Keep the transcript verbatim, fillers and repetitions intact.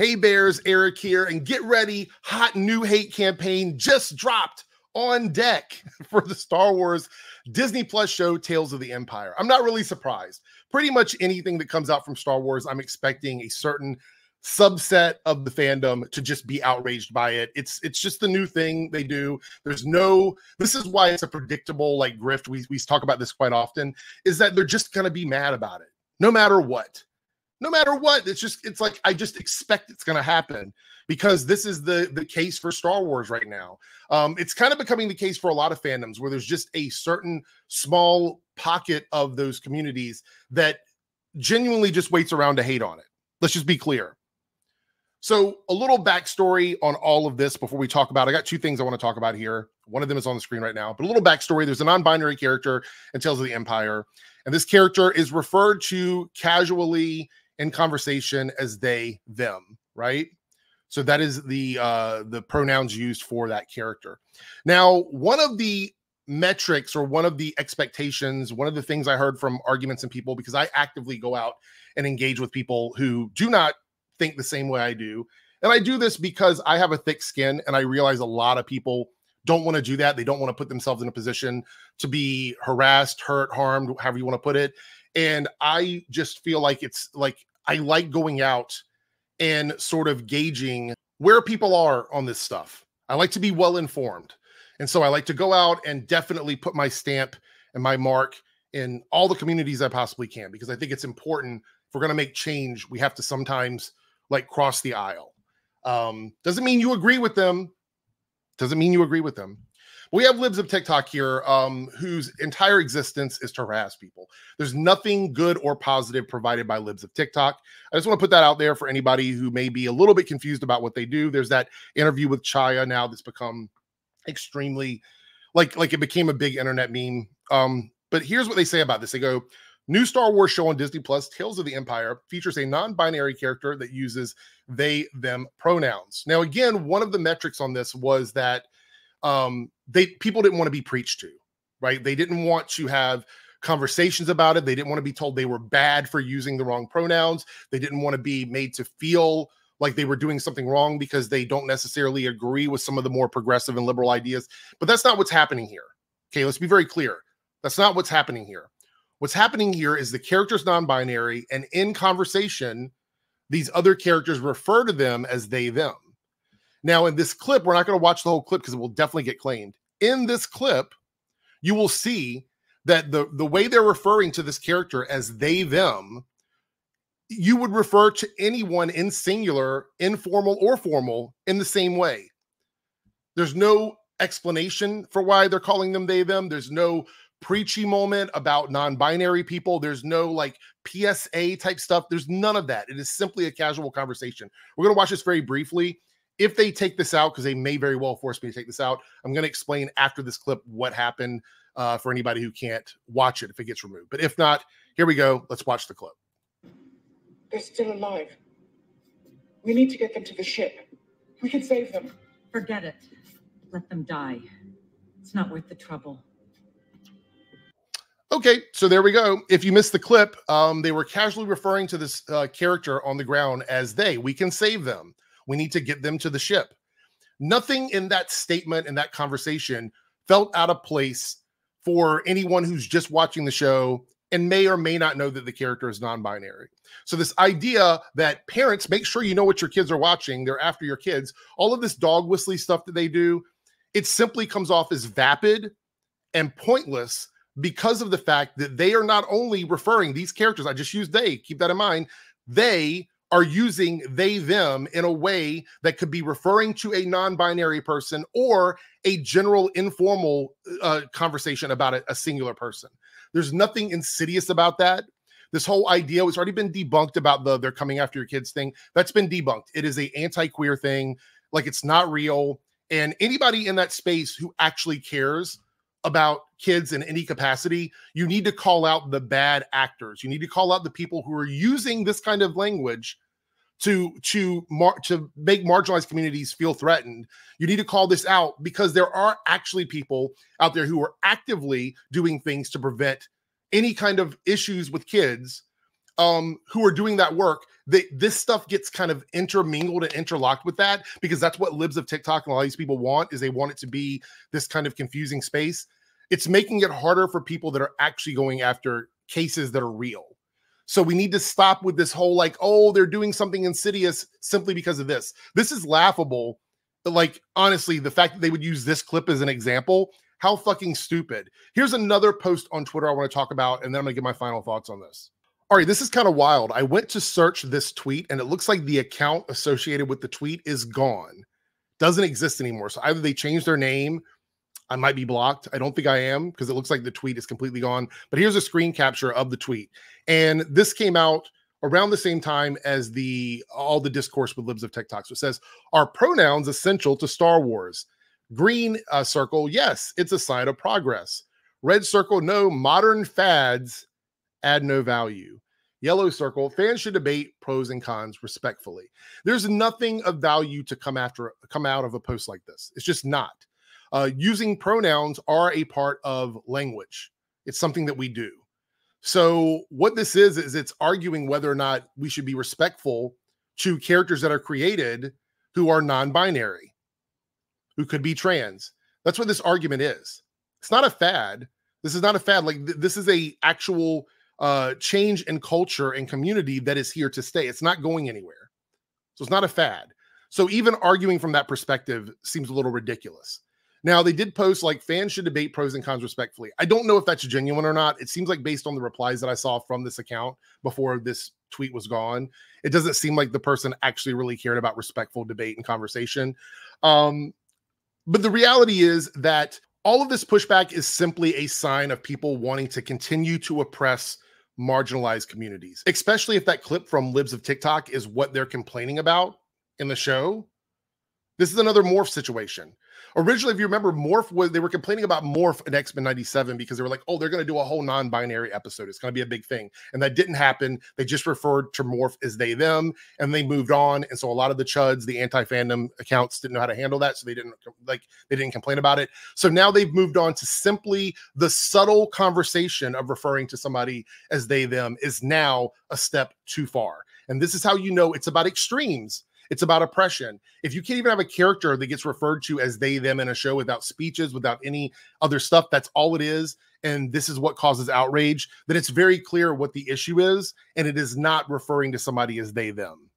Hey Bears, Eric here, and get ready. Hot new hate campaign just dropped on deck for the Star Wars Disney Plus show, Tales of the Empire. I'm not really surprised. Pretty much anything that comes out from Star Wars, I'm expecting a certain subset of the fandom to just be outraged by it. It's it's just the new thing they do. There's no, this is why it's a predictable like grift. We, we talk about this quite often, is that they're just going to be mad about it, no matter what. No matter what, it's just, it's like, I just expect it's going to happen because this is the, the case for Star Wars right now. Um, it's kind of becoming the case for a lot of fandoms where there's just a certain small pocket of those communities that genuinely just waits around to hate on it. Let's just be clear. So a little backstory on all of this before we talk about, I got two things I want to talk about here. One of them is on the screen right now, but a little backstory. There's a non-binary character in Tales of the Empire, and this character is referred to casually in conversation as they, them, right? So that is the uh, the pronouns used for that character. Now, one of the metrics or one of the expectations, one of the things I heard from arguments and people, because I actively go out and engage with people who do not think the same way I do. And I do this because I have a thick skin and I realize a lot of people don't want to do that. They don't want to put themselves in a position to be harassed, hurt, harmed, however you want to put it. And I just feel like it's like, I like going out and sort of gauging where people are on this stuff. I like to be well-informed. And so I like to go out and definitely put my stamp and my mark in all the communities I possibly can, because I think it's important. If we're going to make change, we have to sometimes like cross the aisle. Um, doesn't mean you agree with them. Doesn't mean you agree with them. We have Libs of TikTok here, um, whose entire existence is to harass people. There's nothing good or positive provided by Libs of TikTok. I just want to put that out there for anybody who may be a little bit confused about what they do. There's that interview with Chaya now that's become extremely, like, like it became a big internet meme. Um, but here's what they say about this. They go, new Star Wars show on Disney Plus, Tales of the Empire, features a non-binary character that uses they, them pronouns. Now, again, one of the metrics on this was that um they people didn't want to be preached to, right? They didn't want to have conversations about it. They didn't want to be told they were bad for using the wrong pronouns. They didn't want to be made to feel like they were doing something wrong because they don't necessarily agree with some of the more progressive and liberal ideas. But that's not what's happening here. Okay, let's be very clear. That's not what's happening here. What's happening here is the character's non-binary, and in conversation, these other characters refer to them as they, them. Now, in this clip, we're not going to watch the whole clip because it will definitely get claimed. In this clip, you will see that the, the way they're referring to this character as they, them, you would refer to anyone in singular, informal, or formal in the same way. There's no explanation for why they're calling them they, them. There's no preachy moment about non-binary people. There's no like P S A type stuff. There's none of that. It is simply a casual conversation. We're going to watch this very briefly. If they take this out, because they may very well force me to take this out, I'm going to explain after this clip what happened uh, for anybody who can't watch it if it gets removed. But if not, here we go. Let's watch the clip. They're still alive. We need to get them to the ship. We can save them. Forget it. Let them die. It's not worth the trouble. Okay, so there we go. If you missed the clip, um, they were casually referring to this uh, character on the ground as they. We can save them. We need to get them to the ship. Nothing in that statement and that conversation felt out of place for anyone who's just watching the show and may or may not know that the character is non-binary. So this idea that parents, make sure you know what your kids are watching, they're after your kids, all of this dog whistly stuff that they do, it simply comes off as vapid and pointless because of the fact that they are not only referring these characters, I just used they, keep that in mind, they are using they, them in a way that could be referring to a non-binary person or a general informal uh, conversation about a, a singular person. There's nothing insidious about that. This whole idea has already been debunked about the they're coming after your kids thing. That's been debunked. It is a anti-queer thing. Like, it's not real. And anybody in that space who actually cares about kids in any capacity, you need to call out the bad actors. You need to call out the people who are using this kind of language to to mar to make marginalized communities feel threatened. You need to call this out because there are actually people out there who are actively doing things to prevent any kind of issues with kids um, who are doing that work, they, this stuff gets kind of intermingled and interlocked with that, because that's what libs of TikTok and all these people want, is they want it to be this kind of confusing space. It's making it harder for people that are actually going after cases that are real. So we need to stop with this whole like, oh, they're doing something insidious simply because of this. This is laughable. Like, honestly, the fact that they would use this clip as an example, how fucking stupid. Here's another post on Twitter I want to talk about, and then I'm going to get my final thoughts on this. All right, this is kind of wild. I went to search this tweet, and it looks like the account associated with the tweet is gone. Doesn't exist anymore. So either they changed their name. I might be blocked. I don't think I am, because it looks like the tweet is completely gone. But here's a screen capture of the tweet. And this came out around the same time as the all the discourse with libs of TikTok. So it says, are pronouns essential to Star Wars? Green uh, circle, yes, it's a sign of progress. Red circle, no, modern fads add no value. Yellow circle, fans should debate pros and cons respectfully. There's nothing of value to come after, come out of a post like this. It's just not. Uh, using pronouns are a part of language. It's something that we do. So what this is, is it's arguing whether or not we should be respectful to characters that are created who are non-binary, who could be trans. That's what this argument is. It's not a fad. This is not a fad. Like th this is a actual uh, change in culture and community that is here to stay. It's not going anywhere. So it's not a fad. So even arguing from that perspective seems a little ridiculous. Now, they did post, like, fans should debate pros and cons respectfully. I don't know if that's genuine or not. It seems like, based on the replies that I saw from this account before this tweet was gone, it doesn't seem like the person actually really cared about respectful debate and conversation. Um, but the reality is that all of this pushback is simply a sign of people wanting to continue to oppress marginalized communities, especially if that clip from libs of TikTok is what they're complaining about in the show. This is another Morph situation. Originally, if you remember, Morph was, they were complaining about Morph in X-Men ninety-seven because they were like, oh, they're going to do a whole non-binary episode. It's going to be a big thing. And that didn't happen. They just referred to Morph as they, them, and they moved on. And so a lot of the chuds, the anti-fandom accounts, didn't know how to handle that. So they didn't like, they didn't complain about it. So now they've moved on to simply the subtle conversation of referring to somebody as they, them is now a step too far. And this is how you know it's about extremes. It's about oppression. If you can't even have a character that gets referred to as they, them in a show without speeches, without any other stuff, that's all it is. And this is what causes outrage. Then it's very clear what the issue is. And it is not referring to somebody as they, them.